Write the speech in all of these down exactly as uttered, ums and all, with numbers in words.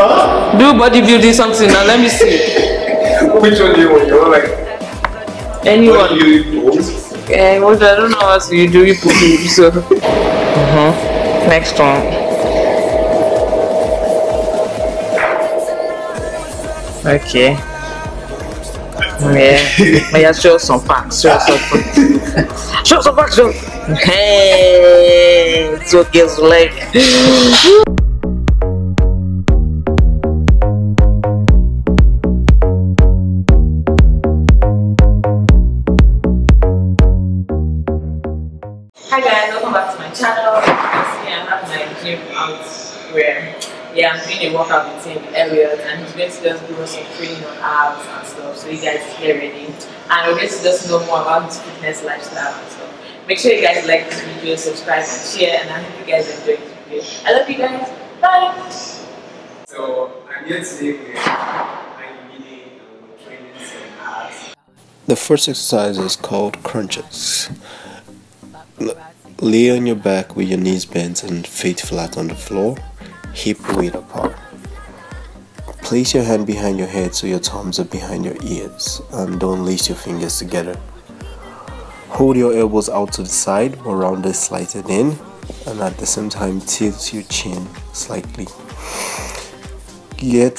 Huh? Do body building something now, let me see. Which one do you want? You want like... Anyone. What do you want? Eh, what, I don't know how to do it for me, so... Mm-hmm. Next one. Okay. Yeah. May I show some facts? Show some facts. Show some facts. Show. Hey, it's okay, it's like. Hi guys, welcome back to my channel. As you can see, I'm at my gym outwear. Yeah, I'm doing a workout with him earlier, and he's going to just do some training on abs and stuff, so you guys hear already. And we're going to just know more about his fitness lifestyle and stuff. Make sure you guys like this video, subscribe and share, and I hope you guys enjoy this video. I love you guys. Bye! So, I'm here today with Ayimide and we're training some abs. The first exercise is called crunches. Lay on your back with your knees bent and feet flat on the floor. Hip width apart. Place your hand behind your head so your thumbs are behind your ears, and don't lace your fingers together. Hold your elbows out to the side or rounded slightly in, and at the same time tilt your chin slightly. Yet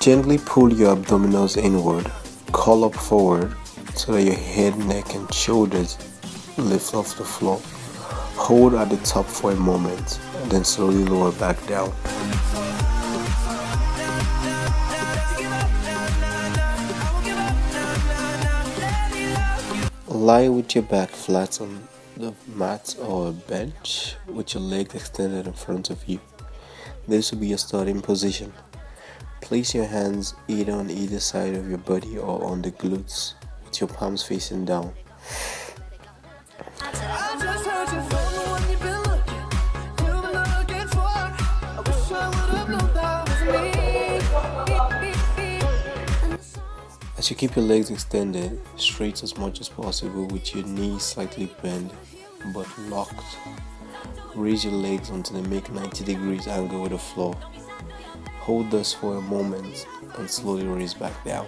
gently pull your abdominals inward, curl up forward so that your head, neck and shoulders lift off the floor. Hold at the top for a moment, then slowly lower back down. Lie with your back flat on the mat or a bench with your legs extended in front of you. This will be your starting position. Place your hands either on either side of your body or on the glutes with your palms facing down. As you keep your legs extended, straight as much as possible with your knees slightly bent but locked. Raise your legs until they make ninety degrees angle with the floor. Hold this for a moment and slowly raise back down.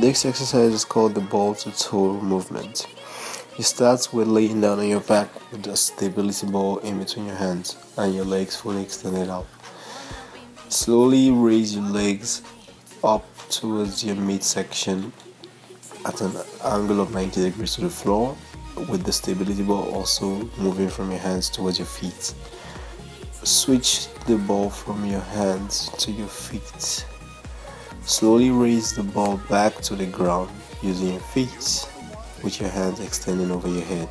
Next exercise is called the ball to toe movement. You start with laying down on your back with a stability ball in between your hands and your legs fully extended out. Slowly raise your legs up towards your midsection at an angle of ninety degrees to the floor, with the stability ball also moving from your hands towards your feet. Switch the ball from your hands to your feet. Slowly raise the ball back to the ground using your feet with your hands extending over your head.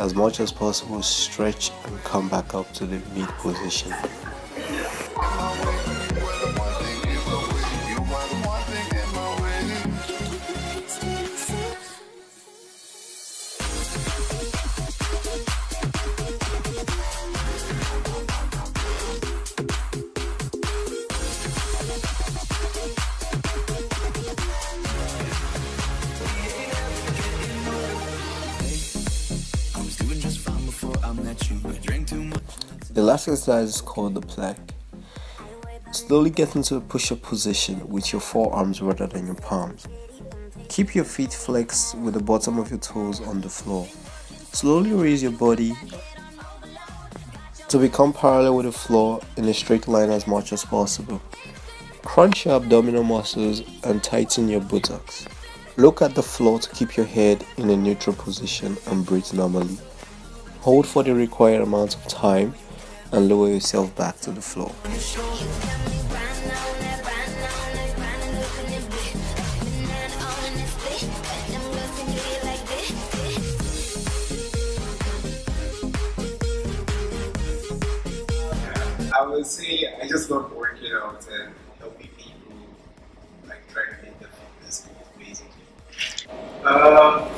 As much as possible, stretch and come back up to the mid position. The last exercise is called the plank. Slowly get into a push-up position with your forearms rather than your palms. Keep your feet flexed with the bottom of your toes on the floor. Slowly raise your body to become parallel with the floor in a straight line as much as possible. Crunch your abdominal muscles and tighten your buttocks. Look at the floor to keep your head in a neutral position and breathe normally. Hold for the required amount of time and lower yourself back to the floor. I would say I just love working out and helping people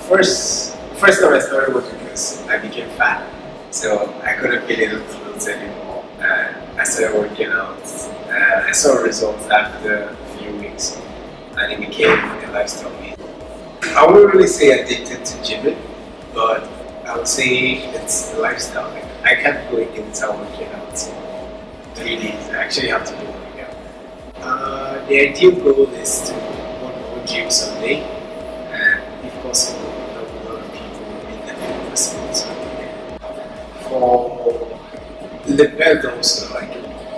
first first time I started working with, I became fat, so I couldn't get into clothes anymore. And I started working out, and I saw results after a few weeks, and it became a lifestyle need. I wouldn't really say addicted to gymming, but I would say it's a lifestyle. Like, I can't go again without working out, so three days I actually have to do it again. Uh, the ideal goal is to go to more gym someday, and if possible, help a lot of people in their fitness goals. For the bed also, like,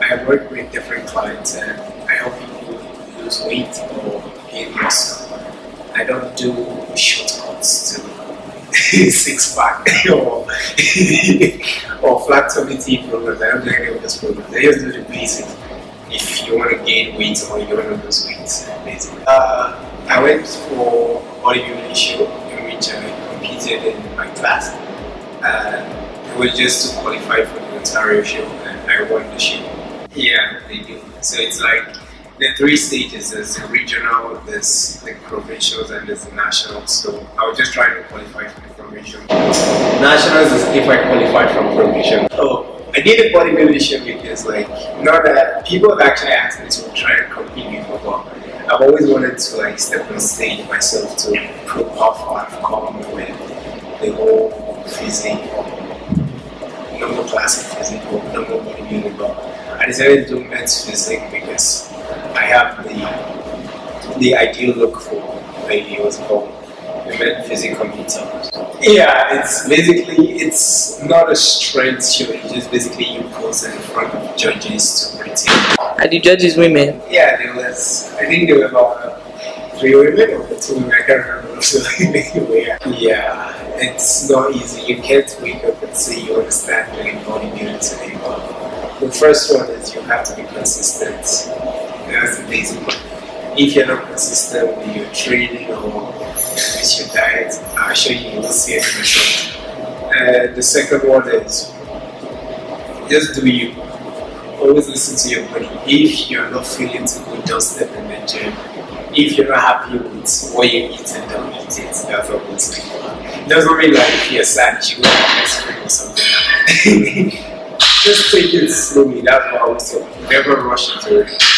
I work with different clients and I help people lose weight or gain muscle. I don't do shortcuts to six pack or, or flat tummy T programs. I don't do any of those programs. I just do the basics. If you want to gain weight or you want to lose weight, basically. Uh, I went for a bodybuilding show in which I competed in my class. Uh, it was just to qualify for the Ontario show, and I won the show. Yeah, they do. So it's like the three stages: there's the regional, there's the provincials, and there's the nationals. So I was just trying to qualify for the provincial. Nationals is if I qualify for provincial. Oh, I did a bodybuilding show because, like, not that people have actually asked me to try and compete before, but I've always wanted to, like, step on stage myself to prove how far I've come with the whole physique, normal classic physique, or normal bodybuilding. But I decided to do men's physique because I have the the ideal look for videos called the men physique competitor. Yeah, it's basically, it's not a strength show, it's just basically you pose in front of judges to critique. Are the judges women? Yeah, there was, I think there were about uh, three women or two women, I can't remember. So anyway, yeah, it's not easy. You can't wake up and say you understand doing bodybuilding today, but the first one is you have to be consistent. That's the basic one. If you're not consistent with your training or with your diet, I'll show you, you will see it in a second. Uh, the second one is just do you. Always listen to your body. If you're not feeling too good, just step in the gym. If you're not happy with what you eat, and don't eat it. That's what it's like. Doesn't mean like if you're sad, you go on ice cream or something. Just take it slowly. That's what I would say. Never rush into it.